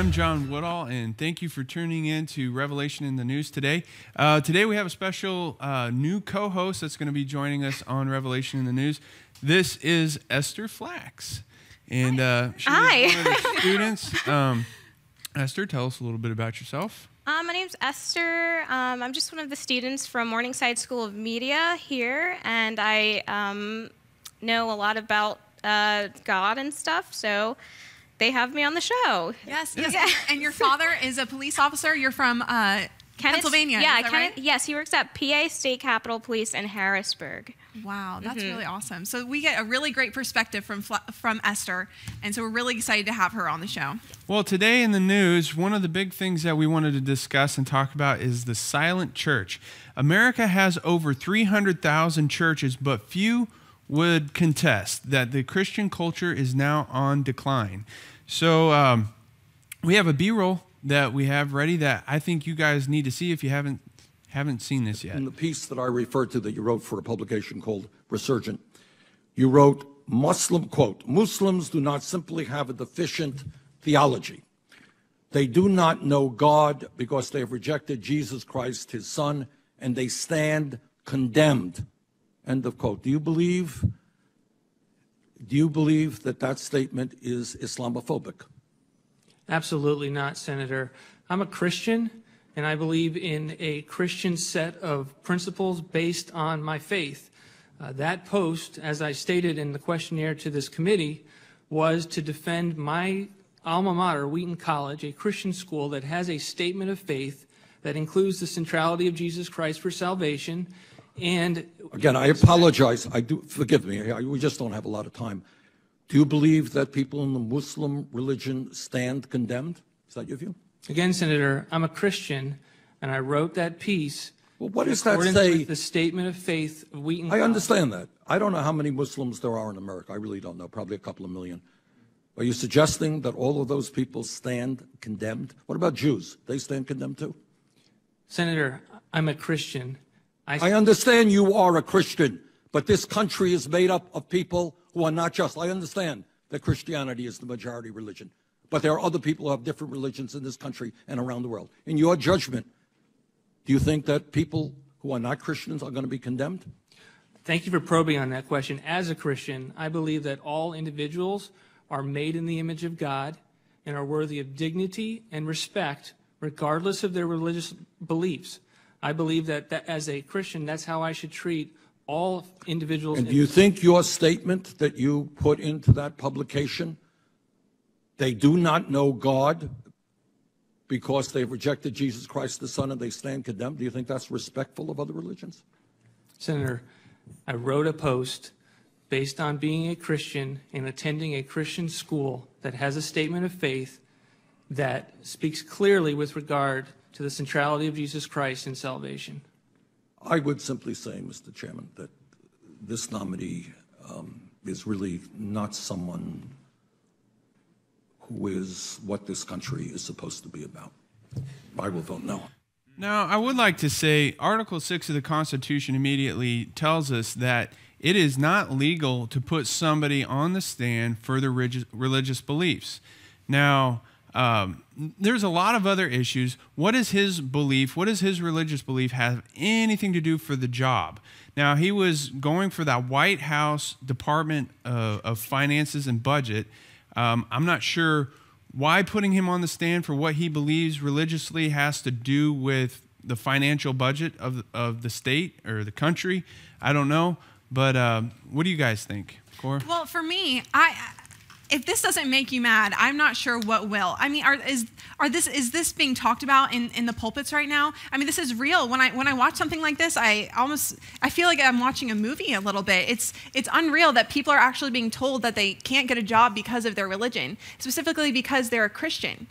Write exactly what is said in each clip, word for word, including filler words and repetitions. I'm John Woodall, and thank you for tuning in to Revelation in the News today. Uh, today we have a special uh, new co-host that's going to be joining us on Revelation in the News. This is Esther Flax, and uh, she's one of the students. Um, Esther, tell us a little bit about yourself. Um, my name's Esther. Um, I'm just one of the students from Morningside School of Media here, and I um, know a lot about uh, God and stuff, so they have me on the show. Yes, yes. Yeah. And your father is a police officer. You're from uh, Pennsylvania. Yeah, is that right? Yes, he works at P A State Capitol Police in Harrisburg. Wow, that's mm-hmm. really awesome. So we get a really great perspective from from Esther, and so we're really excited to have her on the show. Well, today in the news, one of the big things that we wanted to discuss and talk about is the silent church. America has over three hundred thousand churches, but few would contest that the Christian culture is now on decline. So um, we have a B-roll that we have ready that I think you guys need to see if you haven't haven't seen this yet. In the piece that I referred to that you wrote for a publication called Resurgent, you wrote, Muslim, quote, Muslims do not simply have a deficient theology. They do not know God because they have rejected Jesus Christ, his son, and they stand condemned. End of quote. Do you believe, do you believe that that statement is Islamophobic? Absolutely not, Senator. I'm a Christian, and I believe in a Christian set of principles based on my faith. Uh, that post, as I stated in the questionnaire to this committee, was to defend my alma mater, Wheaton College, a Christian school that has a statement of faith that includes the centrality of Jesus Christ for salvation. And again, I apologize. I do forgive me. I, we just don't have a lot of time. Do you believe that people in the Muslim religion stand condemned? Is that your view? Again, Senator, I'm a Christian, and I wrote that piece. Well, what does that say? With the statement of faith of Wheaton. I understand that. I don't know how many Muslims there are in America. I really don't know. Probably a couple of million. Are you suggesting that all of those people stand condemned? What about Jews? They stand condemned too? Senator, I'm a Christian. I, I understand you are a Christian, but this country is made up of people who are not just. I understand that Christianity is the majority religion, but there are other people who have different religions in this country and around the world. In your judgment, do you think that people who are not Christians are going to be condemned? Thank you for probing on that question. As a Christian, I believe that all individuals are made in the image of God and are worthy of dignity and respect, regardless of their religious beliefs. I believe that, that as a Christian, that's how I should treat all individuals. And do you think your statement that you put into that publication, they do not know God because they've rejected Jesus Christ the Son and they stand condemned, do you think that's respectful of other religions? Senator, I wrote a post based on being a Christian and attending a Christian school that has a statement of faith that speaks clearly with regard to the centrality of Jesus Christ in salvation. I would simply say, Mister Chairman, that this nominee um, is really not someone who is what this country is supposed to be about. I will vote no. Now, I would like to say Article six of the Constitution immediately tells us that it is not legal to put somebody on the stand for their religious beliefs. Now, Um, there's a lot of other issues. What is his belief? What does his religious belief have anything to do for the job? Now, he was going for that White House Department of, of Finances and Budget. Um, I'm not sure why putting him on the stand for what he believes religiously has to do with the financial budget of, of the state or the country. I don't know. But uh, what do you guys think, Cora? Well, for me, I... if this doesn't make you mad, I'm not sure what will. I mean, are, is, are this, is this being talked about in, in the pulpits right now? I mean, this is real. When I, when I watch something like this, I almost, I feel like I'm watching a movie a little bit. It's, it's unreal that people are actually being told that they can't get a job because of their religion, specifically because they're a Christian.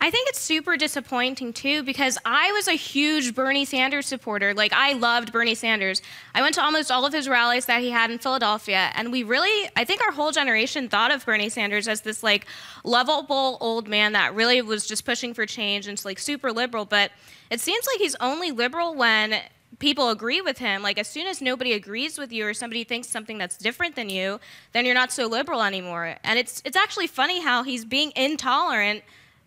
I think it's super disappointing, too, because I was a huge Bernie Sanders supporter. Like, I loved Bernie Sanders. I went to almost all of his rallies that he had in Philadelphia, and we really, I think our whole generation thought of Bernie Sanders as this, like, lovable old man that really was just pushing for change and, like, super liberal. But it seems like he's only liberal when people agree with him. Like, as soon as nobody agrees with you or somebody thinks something that's different than you, then you're not so liberal anymore. And it's, it's actually funny how he's being intolerant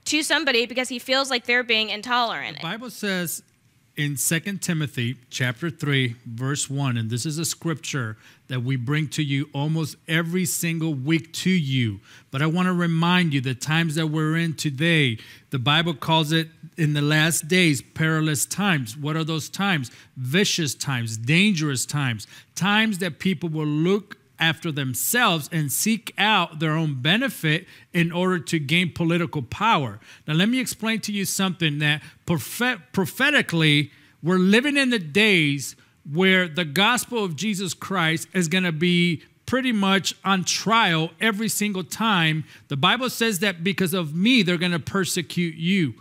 to somebody because he feels like they're being intolerant. The Bible says in Second Timothy chapter three, verse one, and this is a scripture that we bring to you almost every single week to you. But I want to remind you the times that we're in today, the Bible calls it in the last days, perilous times. What are those times? Vicious times, dangerous times, times that people will look after themselves and seek out their own benefit in order to gain political power. Now, let me explain to you something that prophet prophetically, we're living in the days where the gospel of Jesus Christ is going to be pretty much on trial every single time. The Bible says that because of me, they're going to persecute you.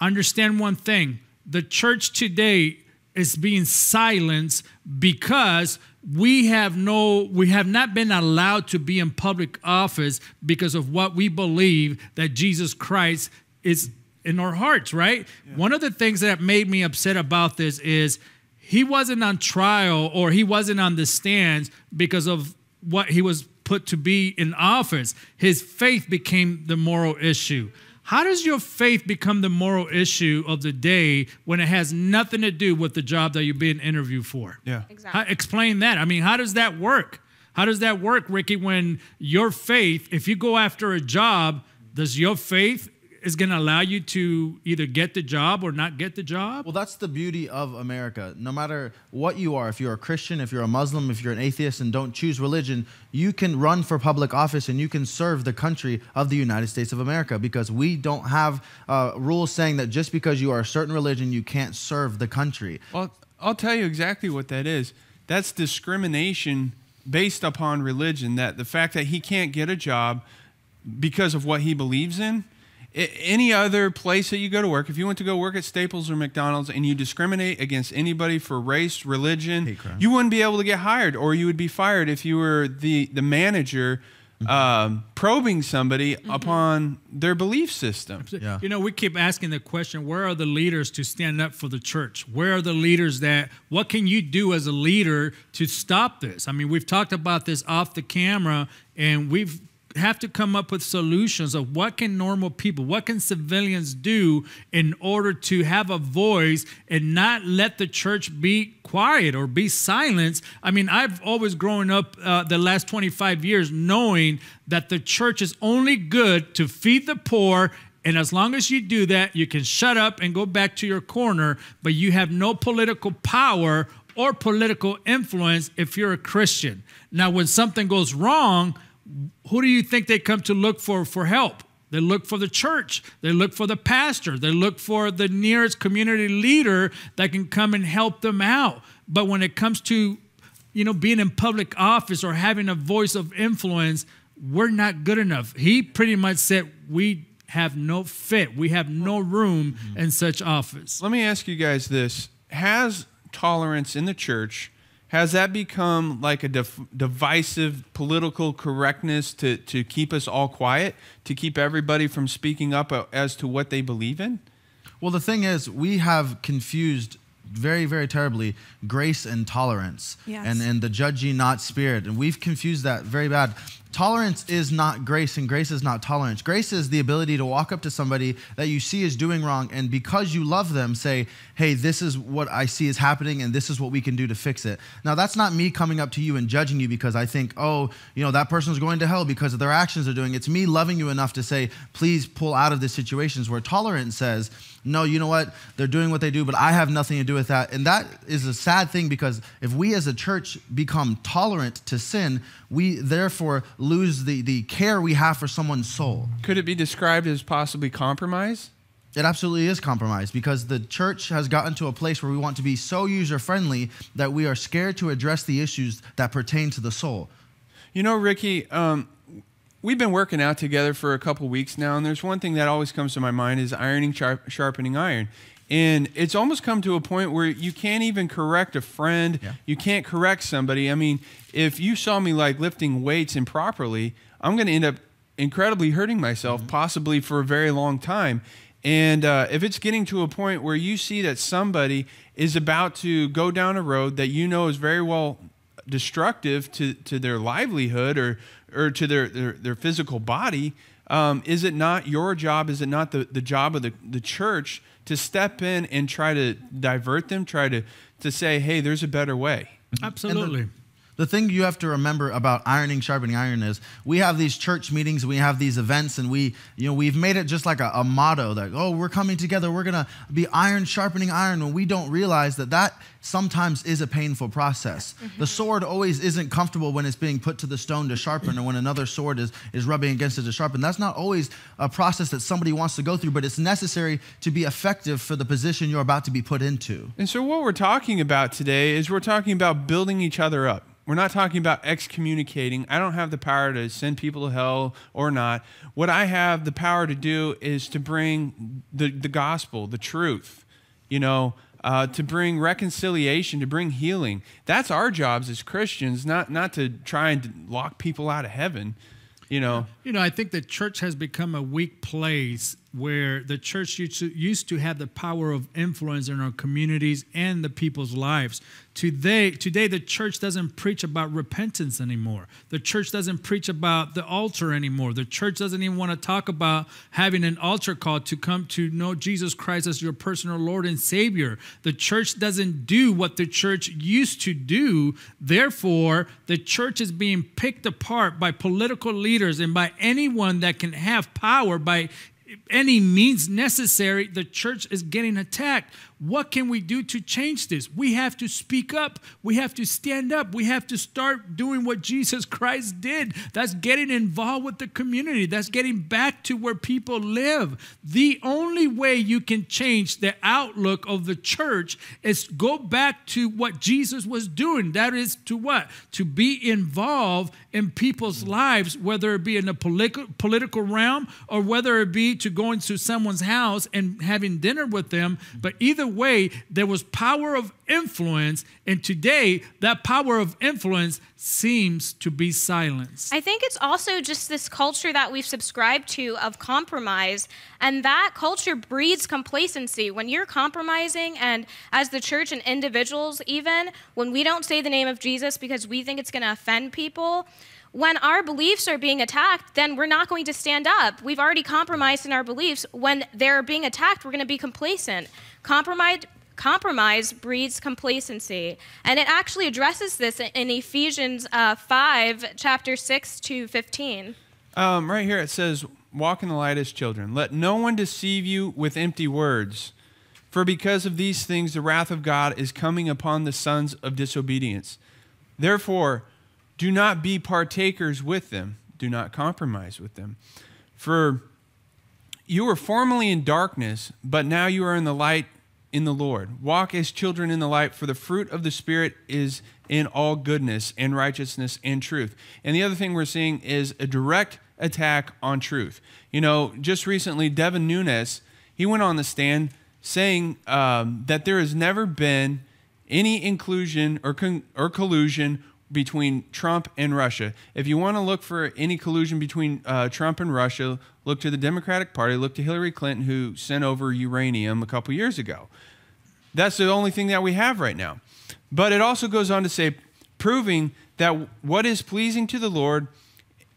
Understand one thing. The church today is being silenced because we have no, we have not been allowed to be in public office because of what we believe that Jesus Christ is in our hearts, right? Yeah. One of the things that made me upset about this is he wasn't on trial or he wasn't on the stands because of what he was put to be in office. His faith became the moral issue. How does your faith become the moral issue of the day when it has nothing to do with the job that you're being interviewed for? Yeah. Exactly. How, explain that. I mean, how does that work? How does that work, Ricky, when your faith, if you go after a job, does your faith is going to allow you to either get the job or not get the job? Well, that's the beauty of America. No matter what you are, if you're a Christian, if you're a Muslim, if you're an atheist and don't choose religion, you can run for public office and you can serve the country of the United States of America because we don't have uh, rules saying that just because you are a certain religion, you can't serve the country. Well, I'll tell you exactly what that is. That's discrimination based upon religion, that the fact that he can't get a job because of what he believes in. Any other place that you go to work, if you went to go work at Staples or McDonald's and you discriminate against anybody for race, religion, you wouldn't be able to get hired, or you would be fired if you were the, the manager um, probing somebody mm-hmm. upon their belief system. Yeah. You know, we keep asking the question, where are the leaders to stand up for the church? Where are the leaders that, what can you do as a leader to stop this? I mean, we've talked about this off the camera, and we've have to come up with solutions of what can normal people, what can civilians do in order to have a voice and not let the church be quiet or be silenced. I mean, I've always grown up uh, the last twenty-five years knowing that the church is only good to feed the poor. And as long as you do that, you can shut up and go back to your corner, but you have no political power or political influence if you're a Christian. Now, when something goes wrong, who do you think they come to look for for help? They look for the church. They look for the pastor. They look for the nearest community leader that can come and help them out. But when it comes to, you know, being in public office or having a voice of influence, we're not good enough. He pretty much said we have no fit. We have no room in such office. Let me ask you guys this. Has tolerance in the church, has that become like a divisive political correctness to, to keep us all quiet, to keep everybody from speaking up as to what they believe in? Well, the thing is, we have confused very, very terribly grace and tolerance, yes. and, and the judge ye not spirit. And we've confused that very bad. Tolerance is not grace, and grace is not tolerance. Grace is the ability to walk up to somebody that you see is doing wrong, and because you love them, say, hey, this is what I see is happening, and this is what we can do to fix it. Now, that's not me coming up to you and judging you because I think, oh, you know, that person's going to hell because of their actions they're doing. It's me loving you enough to say, please pull out of the situations, where tolerance says, no, you know what? They're doing what they do, but I have nothing to do with that. And that is a sad thing, because if we as a church become tolerant to sin, we therefore lose the, the care we have for someone's soul. Could it be described as possibly compromise? It absolutely is compromise, because the church has gotten to a place where we want to be so user-friendly that we are scared to address the issues that pertain to the soul. You know, Ricky, um, we've been working out together for a couple weeks now, and there's one thing that always comes to my mind is ironing, sharp, sharpening iron. And it's almost come to a point where you can't even correct a friend. Yeah. You can't correct somebody. I mean, if you saw me like lifting weights improperly, I'm going to end up incredibly hurting myself, mm-hmm. possibly for a very long time. And uh, if it's getting to a point where you see that somebody is about to go down a road that you know is very well destructive to, to their livelihood or, or to their, their, their physical body, um, is it not your job, is it not the, the job of the, the church to step in and try to divert them, try to, to say, hey, there's a better way? Absolutely. The thing you have to remember about ironing, sharpening iron is we have these church meetings, we have these events, and we, you know, we've made it just like a, a motto that, oh, we're coming together, we're going to be iron, sharpening iron, when we don't realize that that sometimes is a painful process. Mm-hmm. The sword always isn't comfortable when it's being put to the stone to sharpen or when another sword is, is rubbing against it to sharpen. That's not always a process that somebody wants to go through, but it's necessary to be effective for the position you're about to be put into. And so what we're talking about today is we're talking about building each other up. We're not talking about excommunicating. I don't have the power to send people to hell or not. What I have the power to do is to bring the, the gospel, the truth, you know, uh, to bring reconciliation, to bring healing. That's our jobs as Christians, not, not to try and lock people out of heaven, you know. You know, I think the church has become a weak place where the church used to have the power of influence in our communities and the people's lives. Today, today the church doesn't preach about repentance anymore. The church doesn't preach about the altar anymore. The church doesn't even want to talk about having an altar call to come to know Jesus Christ as your personal Lord and Savior. The church doesn't do what the church used to do. Therefore, the church is being picked apart by political leaders and by anyone that can have power by any means necessary. The church is getting attacked. What can we do to change this? We have to speak up. We have to stand up. We have to start doing what Jesus Christ did. That's getting involved with the community. That's getting back to where people live. The only way you can change the outlook of the church is go back to what Jesus was doing. That is to what? To be involved in people's lives, whether it be in the politi- political realm or whether it be to going to someone's house and having dinner with them. But either way, there was power of influence, and today that power of influence seems to be silenced. I think it's also just this culture that we've subscribed to of compromise, and that culture breeds complacency. When you're compromising, and as the church and individuals even, when we don't say the name of Jesus because we think it's going to offend people, when our beliefs are being attacked, then we're not going to stand up. We've already compromised in our beliefs. When they're being attacked, we're going to be complacent. Compromise, compromise breeds complacency. And it actually addresses this in Ephesians uh, five, chapter six to fifteen. Um, right here it says, walk in the light as children. Let no one deceive you with empty words. For because of these things, the wrath of God is coming upon the sons of disobedience. Therefore, do not be partakers with them. Do not compromise with them. For you were formerly in darkness, but now you are in the light in the Lord. Walk as children in the light, for the fruit of the Spirit is in all goodness and righteousness and truth. And the other thing we're seeing is a direct attack on truth. You know, just recently, Devin Nunes, he went on the stand saying um, that there has never been any inclusion or, con or collusion between Trump and Russia. If you want to look for any collusion between uh, Trump and Russia, look to the Democratic Party, look to Hillary Clinton, who sent over uranium a couple years ago. That's the only thing that we have right now. But it also goes on to say, proving that what is pleasing to the Lord,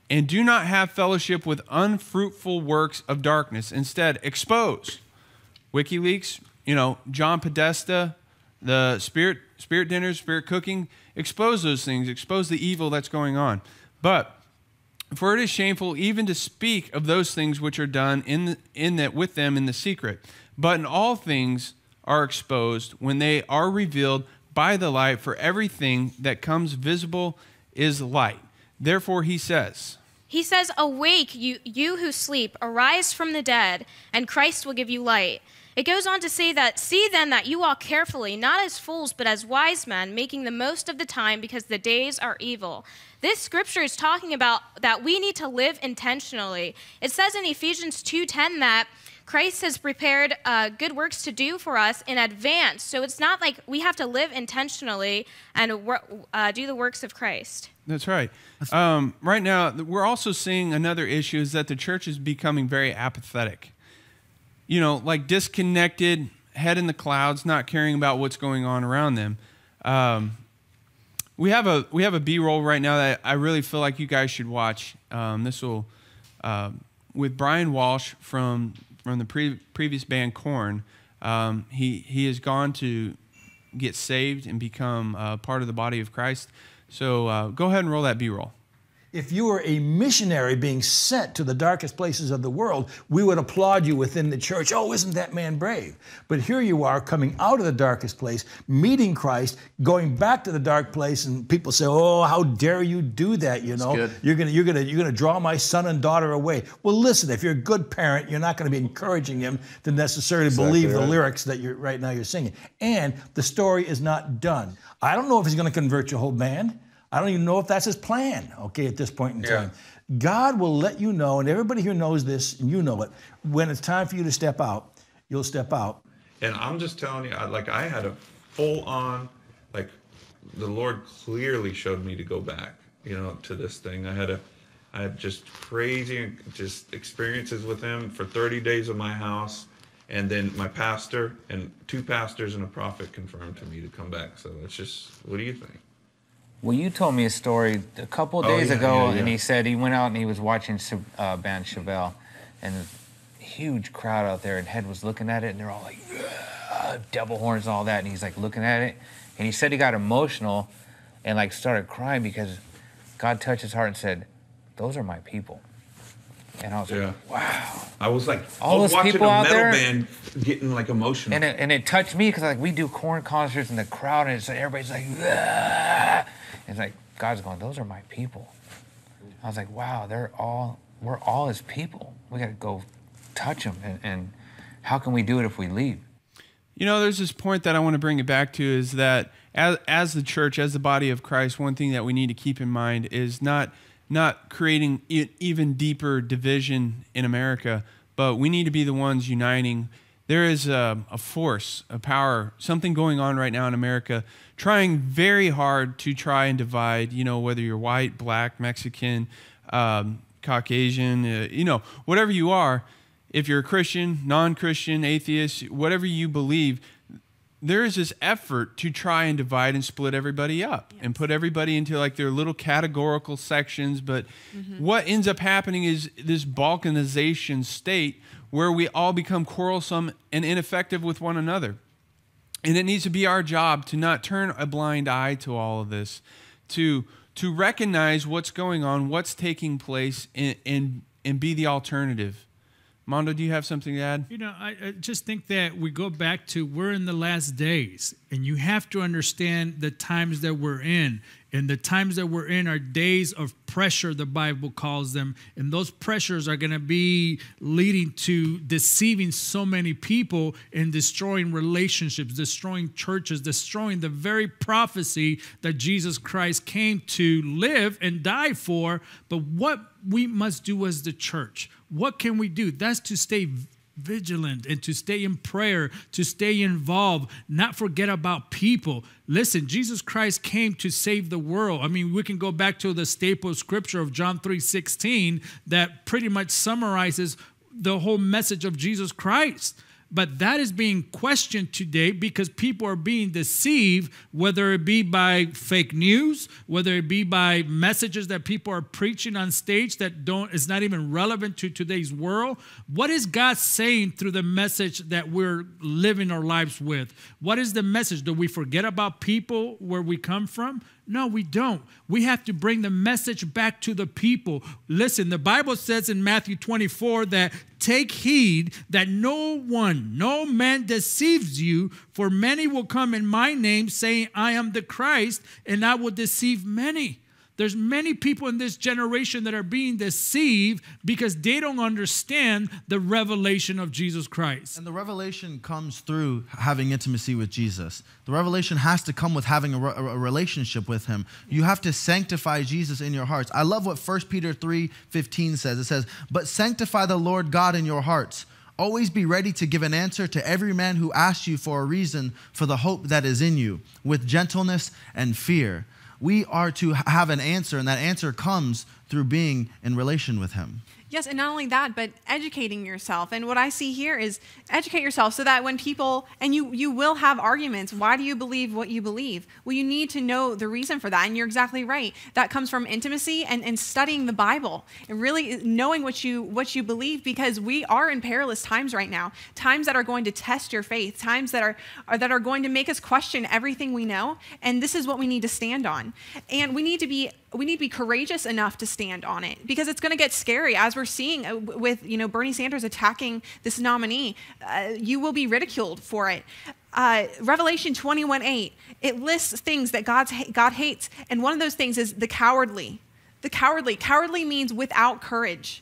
and do not have fellowship with unfruitful works of darkness. Instead, expose WikiLeaks, you know, John Podesta, the spirit, spirit dinners, spirit cooking, expose those things, expose the evil that's going on. But for it is shameful even to speak of those things which are done in, the, in that with them in the secret. But in all things are exposed when they are revealed by the light, for everything that comes visible is light. Therefore he says, He says, awake, you, you who sleep, arise from the dead, and Christ will give you light. It goes on to say that, see then that you walk carefully, not as fools, but as wise men, making the most of the time, because the days are evil. This scripture is talking about that we need to live intentionally. It says in Ephesians two ten that Christ has prepared uh, good works to do for us in advance. So it's not like we have to live intentionally and uh, do the works of Christ. That's right. Um, right now, we're also seeing another issue is that the church is becoming very apathetic. you know, like disconnected, head in the clouds, not caring about what's going on around them. Um, we have a we have a B-roll right now that I really feel like you guys should watch. Um, this will uh, with Brian Walsh from from the pre previous band Korn. Um, he he has gone to get saved and become uh, part of the body of Christ. So uh, go ahead and roll that B-roll. If you were a missionary being sent to the darkest places of the world, we would applaud you within the church. Oh, isn't that man brave? But here you are coming out of the darkest place, meeting Christ, going back to the dark place, and people say, oh, how dare you do that, you know? You're gonna, you're gonna, you're gonna draw my son and daughter away. Well, listen, if you're a good parent, you're not gonna be encouraging them to necessarily exactly believe right. the lyrics that you're right now you're singing. And the story is not done. I don't know if he's gonna convert your whole band. I don't even know if that's his plan, okay, at this point in time. Yeah. God will let you know, and everybody here knows this, and you know it, when it's time for you to step out, you'll step out. And I'm just telling you, I, like, I had a full-on, like, the Lord clearly showed me to go back, you know, to this thing. I had a, I had just crazy just experiences with him for thirty days in my house, and then my pastor and two pastors and a prophet confirmed to me to come back. So it's just, what do you think? Well, you told me a story a couple of days oh, yeah, ago, yeah, yeah. and he said he went out and he was watching uh, band Chevelle, and a huge crowd out there, and Head was looking at it, and they're all like, yeah, devil horns and all that, and he's like looking at it, and he said he got emotional and like started crying because God touched his heart and said, those are my people. And I was yeah. like, wow. I was like, all those watching people a metal out there, band getting like emotional. And it, and it touched me because like we do Korn concerts in the crowd, and it's like, everybody's like, yeah. It's like God's going, those are my people. I was like, wow, they're all, we're all his people. We got to go touch them. And, and how can we do it if we leave? You know, there's this point that I want to bring it back to is that as, as the church, as the body of Christ, one thing that we need to keep in mind is not, not creating e- even deeper division in America, but we need to be the ones uniting. There is a, a force, a power, something going on right now in America, trying very hard to try and divide, you know, whether you're white, black, Mexican, um, Caucasian, uh, you know, whatever you are, if you're a Christian, non-Christian, atheist, whatever you believe, there is this effort to try and divide and split everybody up yes. and put everybody into like their little categorical sections. But mm-hmm. what ends up happening is this balkanization state where we all become quarrelsome and ineffective with one another. And it needs to be our job to not turn a blind eye to all of this, to, to recognize what's going on, what's taking place, and, and, and be the alternative. Mondo, do you have something to add? You know, I, I just think that we go back to we're in the last days, and you have to understand the times that we're in. And the times that we're in are days of pressure, the Bible calls them. And those pressures are going to be leading to deceiving so many people and destroying relationships, destroying churches, destroying the very prophecy that Jesus Christ came to live and die for. But what we must do as the church, what can we do? That's to stay vigilant and to stay in prayer, to stay involved, not forget about people. Listen, Jesus Christ came to save the world. I mean, we can go back to the staple scripture of John three sixteen that pretty much summarizes the whole message of Jesus Christ. But that is being questioned today because people are being deceived, whether it be by fake news, whether it be by messages that people are preaching on stage that don't, it's not even relevant to today's world. What is God saying through the message that we're living our lives with? What is the message? Do we forget about people where we come from? No, we don't. We have to bring the message back to the people. Listen, the Bible says in Matthew twenty-four that take heed that no one, no man deceives you, for many will come in my name saying, I am the Christ, and I will deceive many. There's many people in this generation that are being deceived because they don't understand the revelation of Jesus Christ. And the revelation comes through having intimacy with Jesus. The revelation has to come with having a, re a relationship with him. You have to sanctify Jesus in your hearts. I love what first Peter three fifteen says. It says, but sanctify the Lord God in your hearts. Always be ready to give an answer to every man who asks you for a reason for the hope that is in you, with gentleness and fear. We are to have an answer, and that answer comes through being in relation with him. Yes, and not only that, but educating yourself. And what I see here is educate yourself so that when people, and you, you will have arguments. Why do you believe what you believe? Well, you need to know the reason for that. And you're exactly right. That comes from intimacy and, and studying the Bible and really knowing what you, what you believe, because we are in perilous times right now, times that are going to test your faith, times that are, are, that are going to make us question everything we know. And this is what we need to stand on. And we need to be we need to be courageous enough to stand on it, because it's going to get scary, as we're seeing with, you know, Bernie Sanders attacking this nominee. Uh, you will be ridiculed for it. Uh, Revelation twenty-one eight, it lists things that God's, God hates, and one of those things is the cowardly. The cowardly. Cowardly means without courage.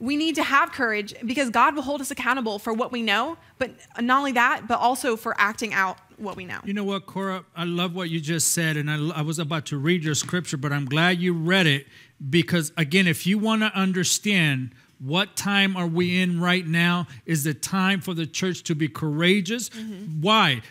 We need to have courage, because God will hold us accountable for what we know, but not only that, but also for acting out what we know. You know what, Cora? I love what you just said, and I, I was about to read your scripture, but I'm glad you read it, because, again, if you want to understand what time are we in right now, is the time for the church to be courageous. Mm-hmm. Why?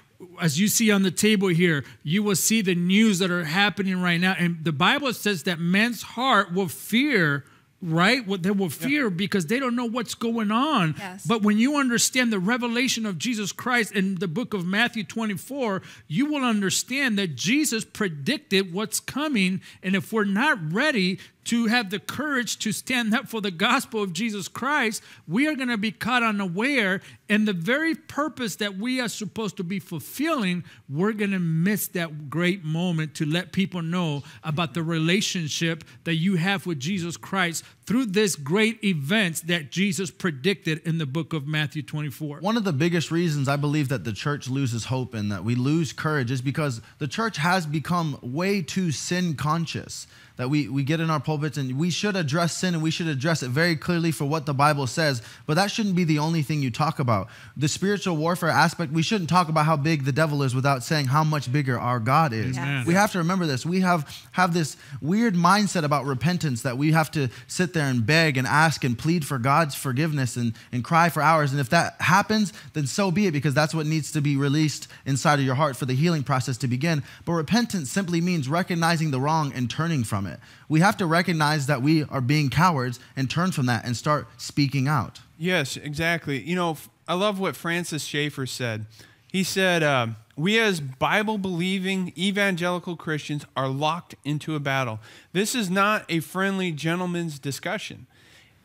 As you see on the table here, you will see the news that are happening right now, and the Bible says that men's heart will fear. Right? Well, they will fear, yeah, because they don't know what's going on. Yes. But when you understand the revelation of Jesus Christ in the book of Matthew twenty-four, you will understand that Jesus predicted what's coming. And if we're not ready to have the courage to stand up for the gospel of Jesus Christ, we are going to be caught unaware. And the very purpose that we are supposed to be fulfilling, we're going to miss that great moment to let people know about the relationship that you have with Jesus Christ through this great events that Jesus predicted in the book of Matthew twenty-four. One of the biggest reasons I believe that the church loses hope and that we lose courage is because the church has become way too sin conscious, that we, we get in our pulpits and we should address sin and we should address it very clearly for what the Bible says, but that shouldn't be the only thing you talk about. The spiritual warfare aspect, we shouldn't talk about how big the devil is without saying how much bigger our God is. Yes. We have to remember this. We have, have this weird mindset about repentance that we have to sit there and beg and ask and plead for God's forgiveness and, and cry for hours. And if that happens, then so be it, because that's what needs to be released inside of your heart for the healing process to begin. But repentance simply means recognizing the wrong and turning from it. We have to recognize that we are being cowards and turn from that and start speaking out. Yes, exactly. You know, I love what Francis Schaeffer said. He said, uh, we as Bible-believing evangelical Christians are locked into a battle. This is not a friendly gentleman's discussion.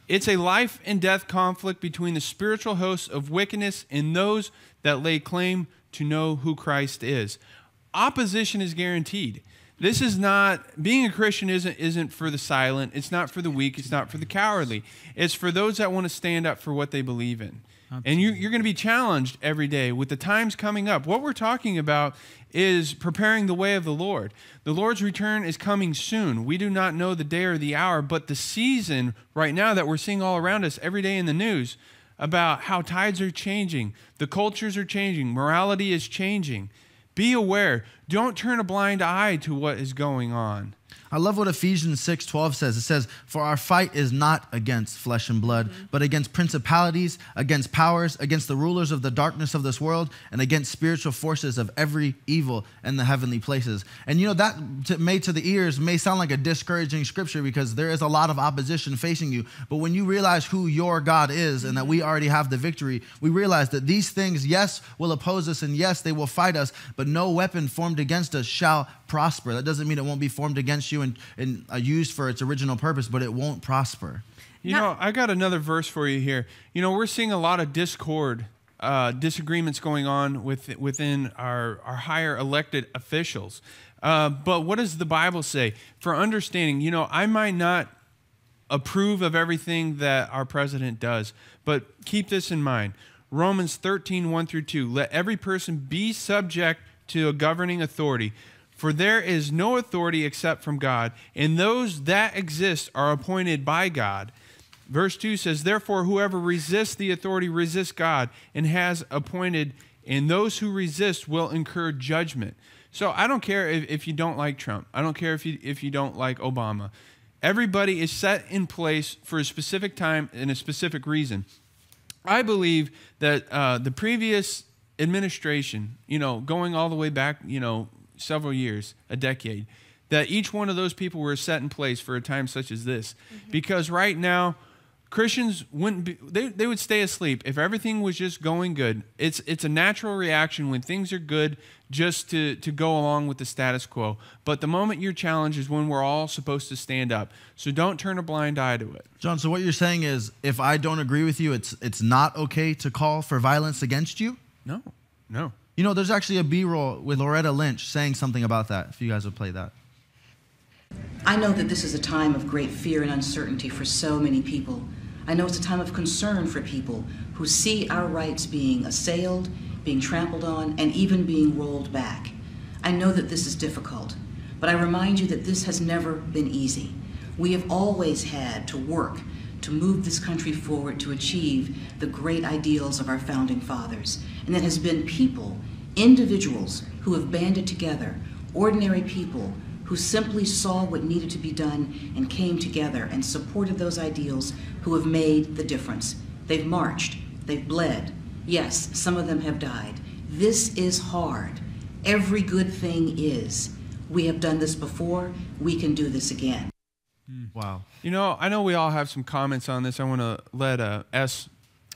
It's a life and death conflict between the spiritual hosts of wickedness and those that lay claim to know who Christ is. Opposition is guaranteed. This is not, being a Christian isn't, isn't for the silent, it's not for the weak, it's not for the cowardly. It's for those that want to stand up for what they believe in. Absolutely. And you, you're going to be challenged every day with the times coming up. What we're talking about is preparing the way of the Lord. The Lord's return is coming soon. We do not know the day or the hour, but the season right now that we're seeing all around us every day in the news about how tides are changing, the cultures are changing, morality is changing. Be aware. Don't turn a blind eye to what is going on. I love what Ephesians six twelve says. It says, for our fight is not against flesh and blood, mm-hmm. but against principalities, against powers, against the rulers of the darkness of this world, and against spiritual forces of every evil in the heavenly places. And you know, that may to the ears may sound like a discouraging scripture, because there is a lot of opposition facing you. But when you realize who your God is and that we already have the victory, we realize that these things, yes, will oppose us and yes, they will fight us, but no weapon formed against us shall prosper. That doesn't mean it won't be formed against you and, and uh, used for its original purpose, but it won't prosper. You no. know, I got another verse for you here. You know, we're seeing a lot of discord, uh, disagreements going on with, within our, our higher elected officials. Uh, but what does the Bible say? For understanding, you know, I might not approve of everything that our president does, but keep this in mind. Romans thirteen one through two, let every person be subject to a governing authority. For there is no authority except from God, and those that exist are appointed by God. Verse two says, therefore, whoever resists the authority resists God and has appointed, and those who resist will incur judgment. So I don't care if, if you don't like Trump. I don't care if you, if you don't like Obama. Everybody is set in place for a specific time and a specific reason. I believe that uh, the previous administration, you know, going all the way back, you know, several years, a decade, that each one of those people were set in place for a time such as this. Mm-hmm. Because right now, Christians wouldn't be, they, they would stay asleep if everything was just going good. It's, it's a natural reaction when things are good just to, to go along with the status quo. But the moment you're challenged is when we're all supposed to stand up. So don't turn a blind eye to it. John, so what you're saying is if I don't agree with you, it's, it's not okay to call for violence against you? No, no. You know, there's actually a B-roll with Loretta Lynch saying something about that, if you guys would play that. I know that this is a time of great fear and uncertainty for so many people. I know it's a time of concern for people who see our rights being assailed, being trampled on, and even being rolled back. I know that this is difficult, but I remind you that this has never been easy. We have always had to work to move this country forward to achieve the great ideals of our founding fathers. And that has been people, individuals, who have banded together, ordinary people, who simply saw what needed to be done and came together and supported those ideals, who have made the difference. They've marched, they've bled. Yes, some of them have died. This is hard. Every good thing is. We have done this before, we can do this again. Wow. You know, I know we all have some comments on this. I want to let uh, S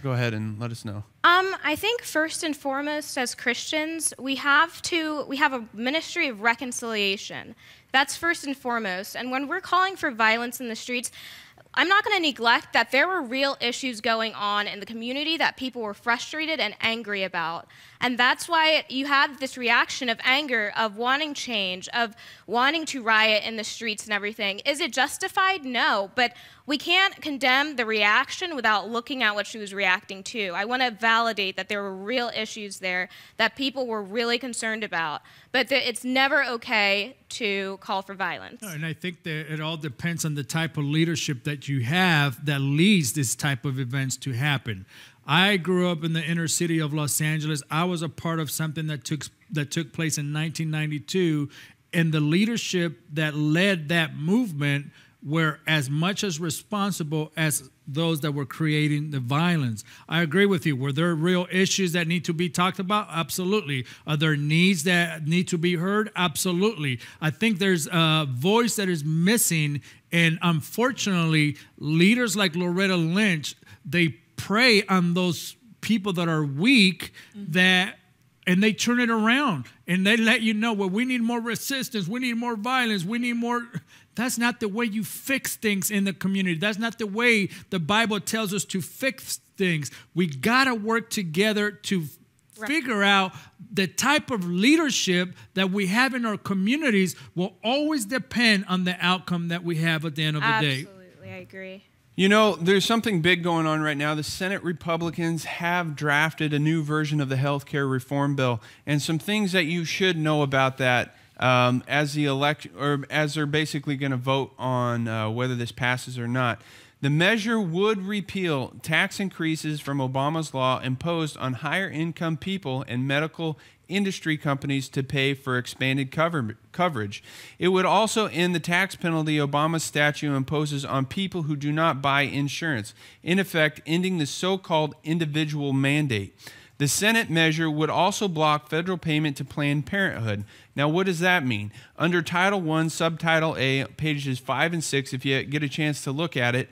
go ahead and let us know. Um, I think first and foremost, as Christians, we have to, we have a ministry of reconciliation. That's first and foremost. And when we're calling for violence in the streets, I'm not going to neglect that there were real issues going on in the community that people were frustrated and angry about. And that's why you have this reaction of anger, of wanting change, of wanting to riot in the streets and everything. Is it justified? No. But we can't condemn the reaction without looking at what she was reacting to. I want to validate that there were real issues there that people were really concerned about. But that it's never okay to call for violence. And I think that it all depends on the type of leadership that you have that leads this type of events to happen. I grew up in the inner city of Los Angeles. I was a part of something that took, that took place in nineteen ninety-two, and the leadership that led that movement were as much as responsible as those that were creating the violence. I agree with you. Were there real issues that need to be talked about? Absolutely. Are there needs that need to be heard? Absolutely. I think there's a voice that is missing, and unfortunately, leaders like Loretta Lynch, they prey on those people that are weak, mm-hmm. that and they turn it around, and they let you know, well, we need more resistance, we need more violence, we need more... That's not the way you fix things in the community. That's not the way the Bible tells us to fix things. We got to work together to right. figure out the type of leadership that we have in our communities will always depend on the outcome that we have at the end of Absolutely, the day. Absolutely, I agree. You know, there's something big going on right now. The Senate Republicans have drafted a new version of the health care reform bill, and some things that you should know about that. Um, as the elect, or as they're basically going to vote on uh, whether this passes or not. The measure would repeal tax increases from Obama's law imposed on higher income people and medical industry companies to pay for expanded cover coverage. It would also end the tax penalty Obama's statute imposes on people who do not buy insurance, in effect ending the so-called individual mandate. The Senate measure would also block federal payment to Planned Parenthood. Now, what does that mean? Under Title one, Subtitle A, pages five and six, if you get a chance to look at it,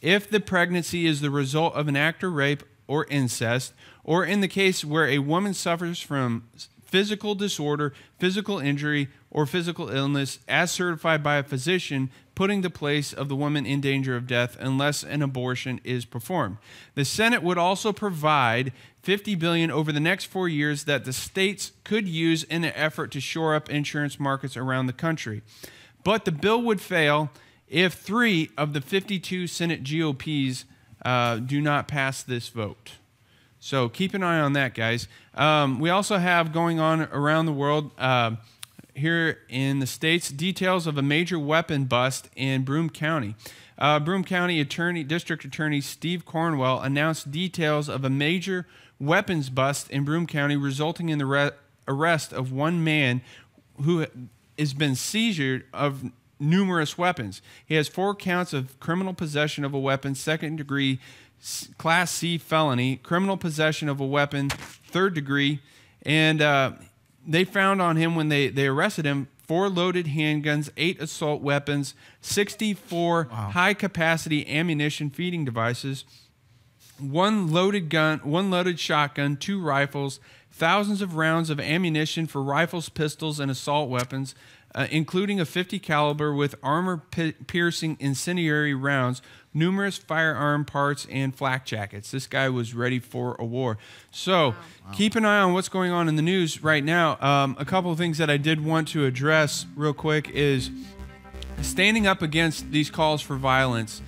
if the pregnancy is the result of an act of rape or incest, or in the case where a woman suffers from physical disorder, physical injury, or physical illness as certified by a physician, putting the place of the woman in danger of death unless an abortion is performed. The Senate would also provide fifty billion dollars over the next four years that the states could use in an effort to shore up insurance markets around the country. But the bill would fail if three of the fifty-two Senate G O Ps uh, do not pass this vote. So keep an eye on that, guys. Um, we also have going on around the world, uh, here in the States, details of a major weapon bust in Broome County. Uh, Broome County Attorney, District Attorney Steve Cornwell announced details of a major weapons bust in Broome County, resulting in the re arrest of one man who has been seized of numerous weapons. He has four counts of criminal possession of a weapon, second-degree Class C felony, criminal possession of a weapon, third degree, and uh, they found on him when they, they arrested him four loaded handguns, eight assault weapons, sixty-four wow. high-capacity ammunition feeding devices, one loaded gun, one loaded shotgun, two rifles, thousands of rounds of ammunition for rifles, pistols, and assault weapons, uh, including a fifty caliber with armor-piercing incendiary rounds, numerous firearm parts, and flak jackets. This guy was ready for a war. So wow. Wow. keep an eye on what's going on in the news right now. Um, a couple of things that I did want to address real quick is standing up against these calls for violence.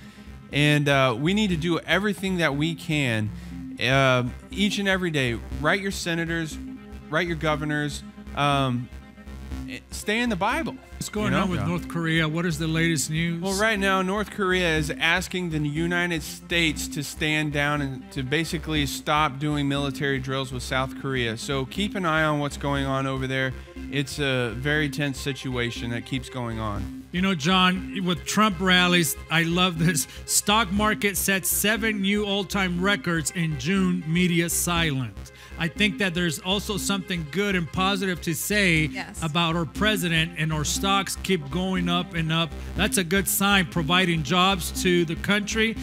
And uh, we need to do everything that we can uh, each and every day. Write your senators, write your governors, um, stay in the Bible. What's going you know? on with North Korea? What is the latest news? Well, right now, North Korea is asking the United States to stand down and to basically stop doing military drills with South Korea. So keep an eye on what's going on over there. It's a very tense situation that keeps going on. You know, John, with Trump rallies, I love this. Stock market sets seven new all-time records in June, media silence. I think that there's also something good and positive to say yes. about our president, and our stocks keep going up and up. That's a good sign, providing jobs to the country,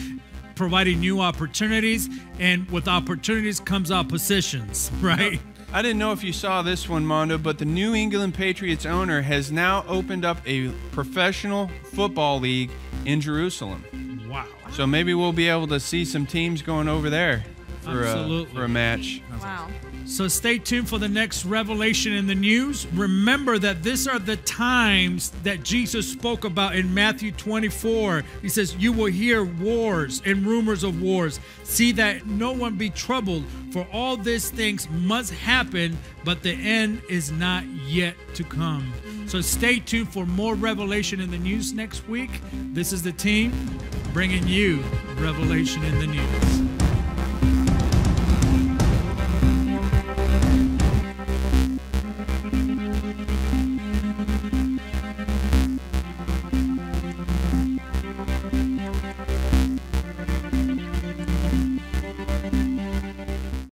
providing new opportunities, and with opportunities comes oppositions, right? Yep. I didn't know if you saw this one, Mondo, but the New England Patriots owner has now opened up a professional football league in Jerusalem. Wow. So maybe we'll be able to see some teams going over there for, a, for a match. Wow. So stay tuned for the next Revelation in the News. Remember that these are the times that Jesus spoke about in Matthew twenty-four. He says, you will hear wars and rumors of wars. See that no one be troubled, for all these things must happen, but the end is not yet to come. So stay tuned for more Revelation in the News next week. This is the team bringing you Revelation in the News.